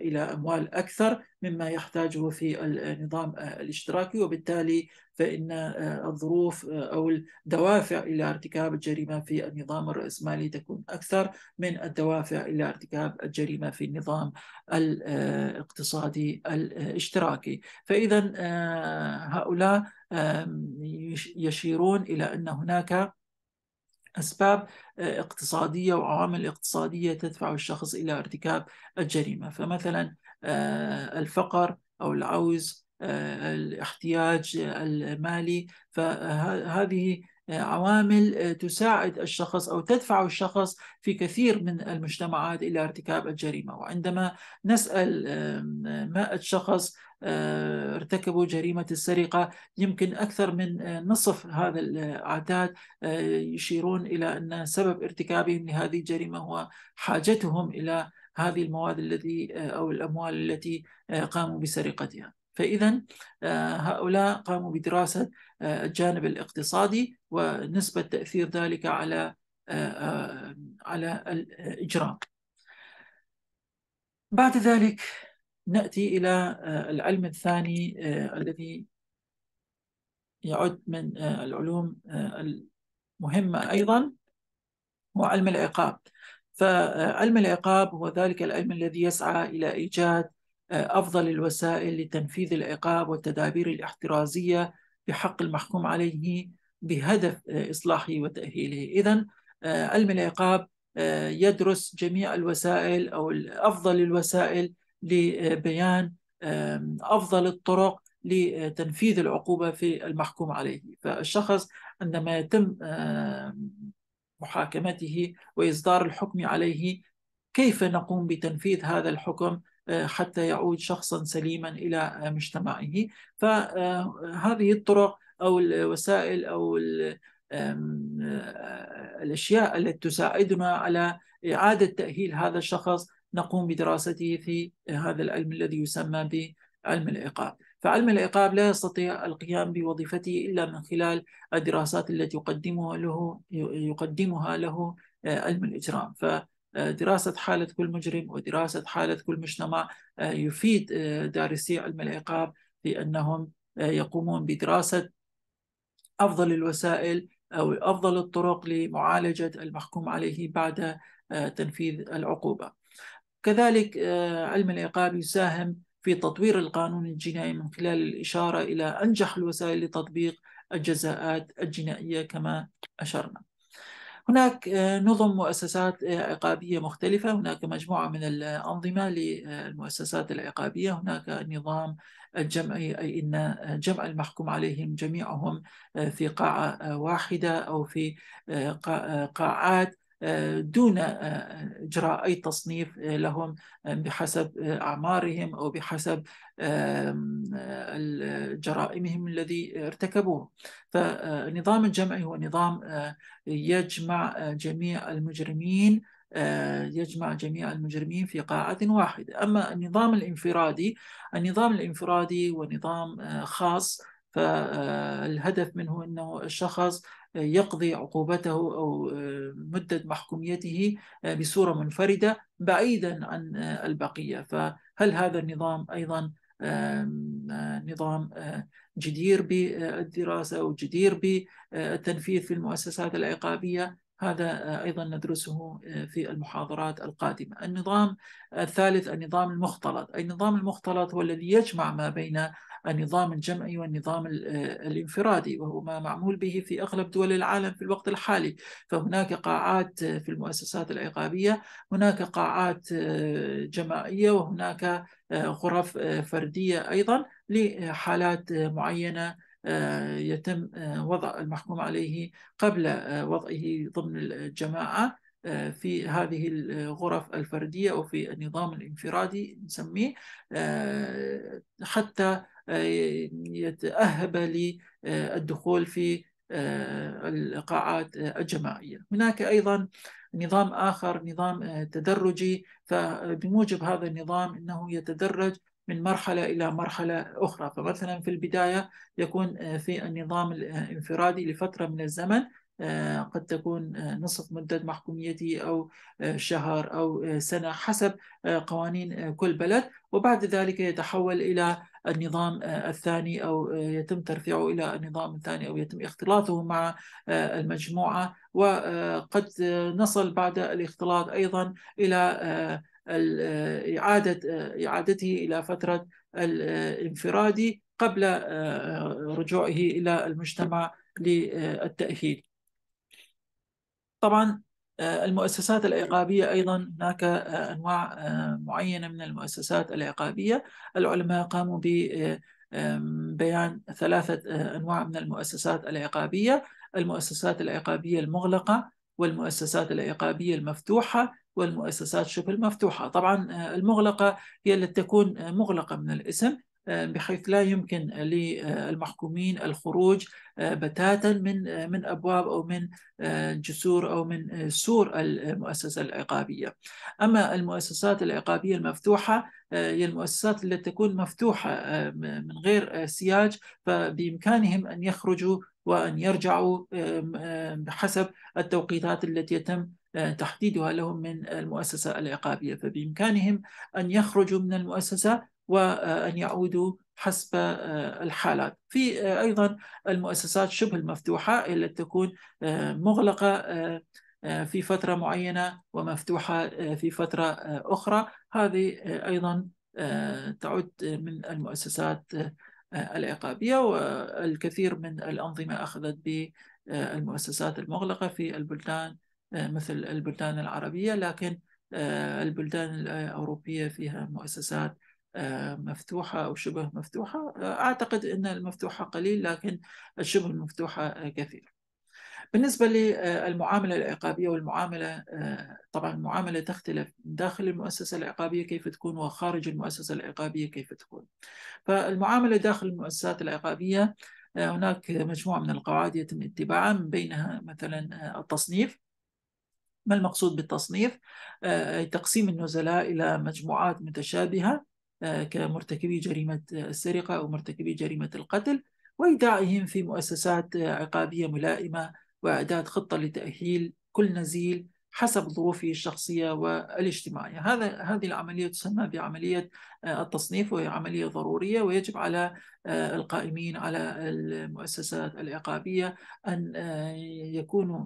إلى أموال أكثر مما يحتاجه في النظام الاشتراكي، وبالتالي فإن الظروف أو الدوافع إلى ارتكاب الجريمة في النظام الرأسمالي تكون أكثر من الدوافع إلى ارتكاب الجريمة في النظام الاقتصادي الاشتراكي. فإذا هؤلاء يشيرون إلى أن هناك أسباب اقتصادية وعوامل اقتصادية تدفع الشخص إلى ارتكاب الجريمة، فمثلا الفقر أو العوز، الاحتياج المالي، فهذه عوامل تساعد الشخص أو تدفع الشخص في كثير من المجتمعات إلى ارتكاب الجريمة. وعندما نسأل مائة شخص ارتكبوا جريمة السرقة يمكن أكثر من نصف هذا الأعداد يشيرون إلى أن سبب ارتكابهم لهذه الجريمة هو حاجتهم إلى هذه المواد التي أو الأموال التي قاموا بسرقتها. فإذا هؤلاء قاموا بدراسة الجانب الاقتصادي ونسبة تأثير ذلك على على الإجرام. بعد ذلك نأتي إلى العلم الثاني الذي يعد من العلوم المهمة أيضا، وعلم العقاب. فعلم العقاب هو ذلك العلم الذي يسعى إلى إيجاد أفضل الوسائل لتنفيذ العقاب والتدابير الاحترازية بحق المحكوم عليه بهدف إصلاحه وتأهيله. إذن علم العقاب يدرس جميع الوسائل أو أفضل الوسائل لبيان أفضل الطرق لتنفيذ العقوبة في المحكوم عليه. فالشخص عندما يتم محاكمته وإصدار الحكم عليه، كيف نقوم بتنفيذ هذا الحكم حتى يعود شخصا سليما إلى مجتمعه؟ فهذه الطرق أو الوسائل أو الأشياء التي تساعدنا على إعادة تأهيل هذا الشخص نقوم بدراسته في هذا العلم الذي يسمى بعلم العقاب. فعلم العقاب لا يستطيع القيام بوظيفته إلا من خلال الدراسات التي يقدمها له يقدمها له علم الإجرام. فدراسة حالة كل مجرم ودراسة حالة كل مجتمع يفيد دارسي علم العقاب بأنهم يقومون بدراسة أفضل الوسائل أو أفضل الطرق لمعالجة المحكوم عليه بعد تنفيذ العقوبة. كذلك علم العقاب يساهم في تطوير القانون الجنائي من خلال الإشارة إلى أنجح الوسائل لتطبيق الجزاءات الجنائية كما أشرنا. هناك نظم مؤسسات عقابية مختلفة، هناك مجموعة من الأنظمة للمؤسسات العقابية، هناك النظام الجمعي أي أن جمع المحكوم عليهم جميعهم في قاعة واحدة أو في قاعات دون إجراء أي تصنيف لهم بحسب أعمارهم أو بحسب جرائمهم الذي ارتكبوه. فالنظام الجمعي هو نظام يجمع جميع المجرمين يجمع جميع المجرمين في قاعة واحدة. أما النظام الانفرادي النظام الانفرادي هو نظام خاص، فالهدف منه أنه الشخص يقضي عقوبته أو مدة محكوميته بصورة منفردة بعيدا عن البقية. فهل هذا النظام أيضا نظام جدير بالدراسة أو جدير بالتنفيذ في المؤسسات العقابية؟ هذا أيضا ندرسه في المحاضرات القادمة. النظام الثالث النظام المختلط. النظام المختلط هو الذي يجمع ما بين النظام الجمعي والنظام الانفرادي، وهو ما معمول به في أغلب دول العالم في الوقت الحالي. فهناك قاعات في المؤسسات العقابية، هناك قاعات جماعية، وهناك غرف فردية أيضا لحالات معينة يتم وضع المحكوم عليه قبل وضعه ضمن الجماعة في هذه الغرف الفردية أو في النظام الانفرادي نسميه، حتى يتأهب للدخول في القاعات الجماعية. هناك أيضا نظام آخر، نظام تدرجي، فبموجب هذا النظام أنه يتدرج من مرحلة إلى مرحلة أخرى. فمثلا في البداية يكون في النظام الانفرادي لفترة من الزمن، قد تكون نصف مدة محكوميته أو شهر أو سنة حسب قوانين كل بلد، وبعد ذلك يتحول إلى النظام الثاني أو يتم ترفيعه إلى النظام الثاني أو يتم اختلاطه مع المجموعة، وقد نصل بعد الاختلاط أيضا إلى إعادة إعادته إلى فترة الانفرادي قبل رجوعه إلى المجتمع للتأهيل. طبعا المؤسسات العقابية أيضا هناك أنواع معينة من المؤسسات العقابية. العلماء قاموا ببيان ثلاثة أنواع من المؤسسات العقابية: المؤسسات العقابية المغلقة، والمؤسسات العقابية المفتوحة، والمؤسسات شبه المفتوحة. طبعا المغلقة هي التي تكون مغلقة من الاسم بحيث لا يمكن للمحكومين الخروج بتاتا من من أبواب أو من جسور أو من سور المؤسسة العقابية. أما المؤسسات العقابية المفتوحة هي المؤسسات التي تكون مفتوحة من غير سياج، فبإمكانهم أن يخرجوا وأن يرجعوا بحسب التوقيتات التي يتم تحديدها لهم من المؤسسة العقابية. فبإمكانهم أن يخرجوا من المؤسسة وأن يعودوا حسب الحالات. في أيضا المؤسسات شبه المفتوحة التي تكون مغلقة في فترة معينة ومفتوحة في فترة أخرى. هذه أيضا تعد من المؤسسات العقابية، والكثير من الأنظمة أخذت بالمؤسسات المغلقة في البلدان مثل البلدان العربية، لكن البلدان الأوروبية فيها مؤسسات مفتوحة أو شبه مفتوحة. أعتقد أن المفتوحة قليل لكن الشبه المفتوحة كثير. بالنسبة للمعاملة العقابية، والمعاملة طبعا المعاملة تختلف داخل المؤسسة العقابية كيف تكون وخارج المؤسسة العقابية كيف تكون. فالمعاملة داخل المؤسسات العقابية هناك مجموعة من القواعد يتم اتباعها، من بينها مثلا التصنيف. ما المقصود بالتصنيف؟ تقسيم النزلاء إلى مجموعات متشابهة كمرتكبي جريمة السرقة أو مرتكبي جريمة القتل، وإيداعهم في مؤسسات عقابية ملائمة، وإعداد خطة لتأهيل كل نزيل حسب ظروفه الشخصية والاجتماعية. هذا هذه العملية تسمى بعملية التصنيف، وهي عملية ضرورية، ويجب على القائمين على المؤسسات العقابية أن يكونوا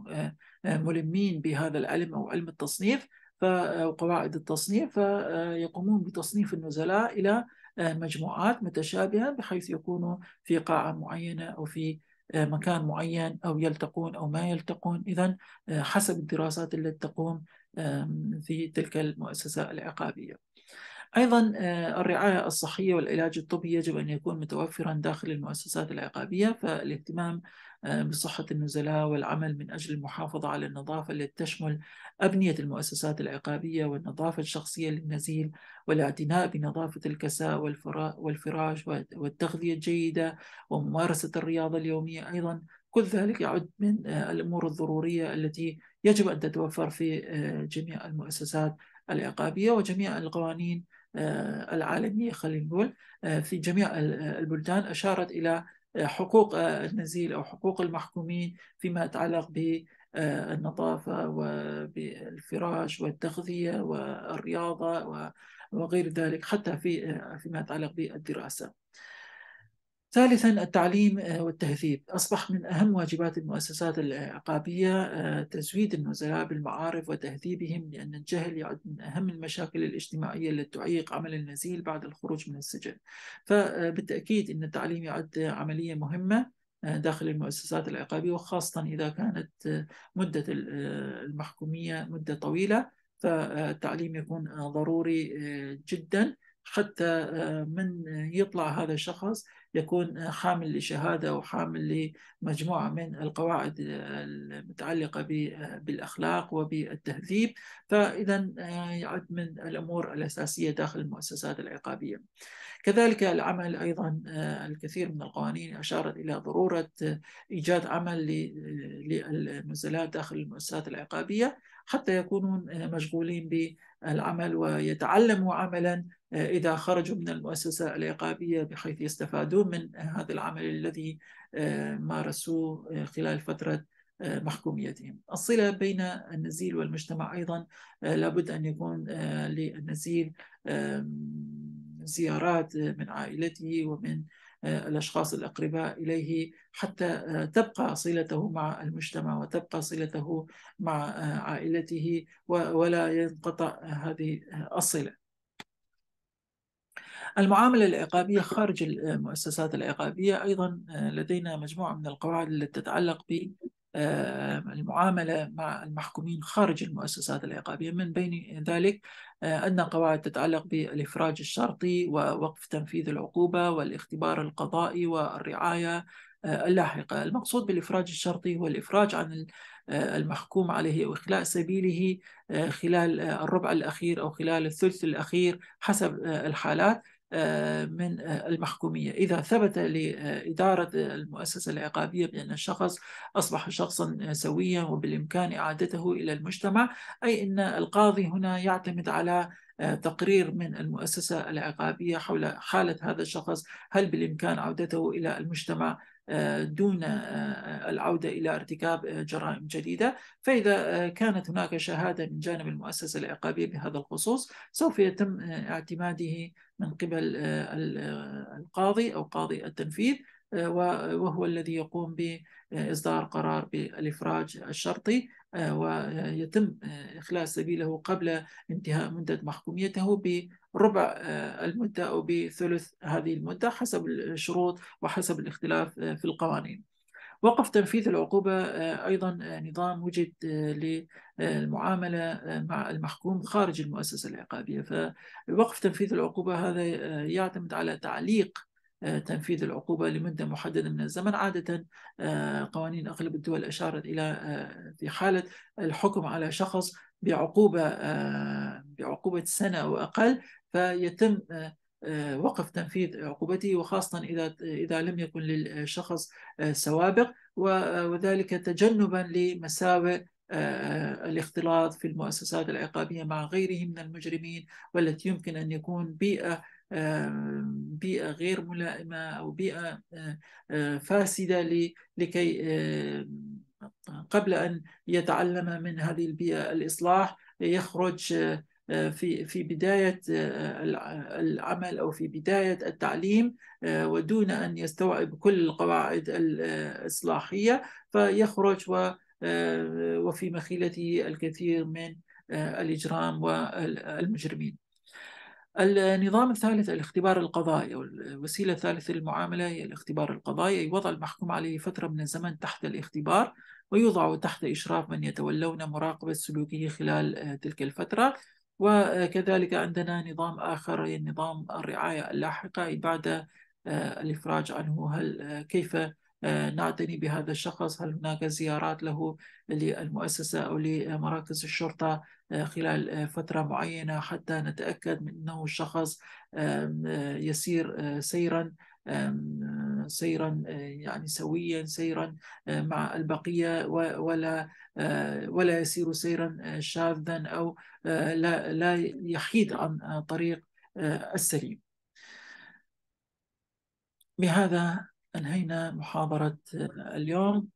ملمين بهذا العلم أو علم التصنيف وقواعد التصنيف، فيقومون بتصنيف النزلاء إلى مجموعات متشابهة بحيث يكونوا في قاعة معينة أو في مكان معين، أو يلتقون أو ما يلتقون، إذن حسب الدراسات التي تقوم في تلك المؤسسة العقابية. أيضا الرعاية الصحية والعلاج الطبي يجب أن يكون متوفرا داخل المؤسسات العقابية، فالاهتمام بصحة النزلاء والعمل من أجل المحافظة على النظافة التي تشمل أبنية المؤسسات العقابية والنظافة الشخصية للنزيل، والاعتناء بنظافة الكساء والفراش والتغذية الجيدة وممارسة الرياضة اليومية أيضا، كل ذلك يعد من الأمور الضرورية التي يجب أن تتوفر في جميع المؤسسات العقابية، وجميع القوانين العالمية خلينا نقول في جميع البلدان أشارت إلى حقوق النزيل أو حقوق المحكومين فيما يتعلق بالنظافة والفراش والتغذية والرياضة وغير ذلك، حتى في فيما يتعلق بالدراسة. ثالثاً التعليم والتهذيب. أصبح من أهم واجبات المؤسسات العقابية تزويد النزلاء بالمعارف وتهذيبهم، لأن الجهل يعد من أهم المشاكل الاجتماعية التي تعيق عمل النزيل بعد الخروج من السجن. فبالتأكيد أن التعليم يعد عملية مهمة داخل المؤسسات العقابية، وخاصة إذا كانت مدة المحكومية مدة طويلة، فالتعليم يكون ضروري جداً حتى من يطلع هذا الشخص يكون حامل لشهادة وحامل لمجموعة من القواعد المتعلقة بالأخلاق وبالتهذيب. فإذا يعد من الأمور الأساسية داخل المؤسسات العقابية. كذلك العمل أيضا، الكثير من القوانين أشارت إلى ضرورة إيجاد عمل للنزلاء داخل المؤسسات العقابية حتى يكونون مشغولين بالعمل ويتعلموا عملا إذا خرجوا من المؤسسة العقابية، بحيث يستفادون من هذا العمل الذي مارسوه خلال فترة محكوميتهم. الصلة بين النزيل والمجتمع أيضا، لابد أن يكون للنزيل زيارات من عائلته ومن الأشخاص الأقرباء إليه حتى تبقى صلته مع المجتمع وتبقى صلته مع عائلته ولا ينقطع هذه الصلة. المعاملة العقابية خارج المؤسسات العقابية أيضا لدينا مجموعة من القواعد التي تتعلق بالمعاملة مع المحكومين خارج المؤسسات العقابية، من بين ذلك أن قواعد تتعلق بالإفراج الشرطي ووقف تنفيذ العقوبة والاختبار القضائي والرعاية اللاحقة. المقصود بالإفراج الشرطي هو الإفراج عن المحكوم عليه أو إخلاء سبيله خلال الربع الأخير أو خلال الثلث الأخير حسب الحالات من المحكومية. إذا ثبت لإدارة المؤسسة العقابية بأن الشخص أصبح شخصا سويا وبالإمكان إعادته إلى المجتمع، أي أن القاضي هنا يعتمد على تقرير من المؤسسة العقابية حول حالة هذا الشخص، هل بالإمكان عودته إلى المجتمع دون العودة إلى ارتكاب جرائم جديدة. فإذا كانت هناك شهادة من جانب المؤسسة العقابية بهذا الخصوص، سوف يتم اعتماده من قبل القاضي أو قاضي التنفيذ وهو الذي يقوم بإصدار قرار بالإفراج الشرطي ويتم إخلاص سبيله قبل انتهاء مدة محكوميته بربع المدة أو بثلث هذه المدة حسب الشروط وحسب الاختلاف في القوانين. وقف تنفيذ العقوبة أيضا نظام وجد للمعاملة مع المحكوم خارج المؤسسة العقابية، فوقف تنفيذ العقوبة هذا يعتمد على تعليق تنفيذ العقوبة لمدة محددة من الزمن. عادة قوانين أغلب الدول أشارت إلى في حالة الحكم على شخص بعقوبة بعقوبة سنة وأقل فيتم وقف تنفيذ عقوبته، وخاصة إذا إذا لم يكن للشخص سوابق، وذلك تجنبا لمساوئ الاختلاط في المؤسسات العقابية مع غيره من المجرمين، والتي يمكن أن يكون بيئة بيئة غير ملائمة أو بيئة فاسدة لكي قبل أن يتعلم من هذه البيئة الإصلاح يخرج في في بداية العمل أو في بداية التعليم ودون أن يستوعب كل القواعد الإصلاحية، فيخرج وفي مخيلته الكثير من الإجرام والمجرمين. النظام الثالث الاختبار القضائي، والوسيلة الثالثة للمعاملة هي الاختبار القضائي، وضع المحكوم عليه فترة من الزمن تحت الاختبار ويوضع تحت إشراف من يتولون مراقبة سلوكه خلال تلك الفترة. وكذلك عندنا نظام آخر هي نظام الرعاية اللاحقة، بعد الإفراج عنه هل كيف نعتني بهذا الشخص، هل هناك زيارات له للمؤسسة أو لمراكز الشرطة خلال فترة معينة حتى نتأكد من أنه الشخص يسير سيراً سيراً يعني سوياً، سيراً مع البقية، ولا ولا يسير سيراً شاذاً أو لا لا يحيد عن طريق السليم. بهذا أنهينا محاضرة اليوم،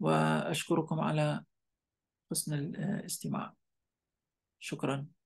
وأشكركم على حسن الاستماع. شكراً.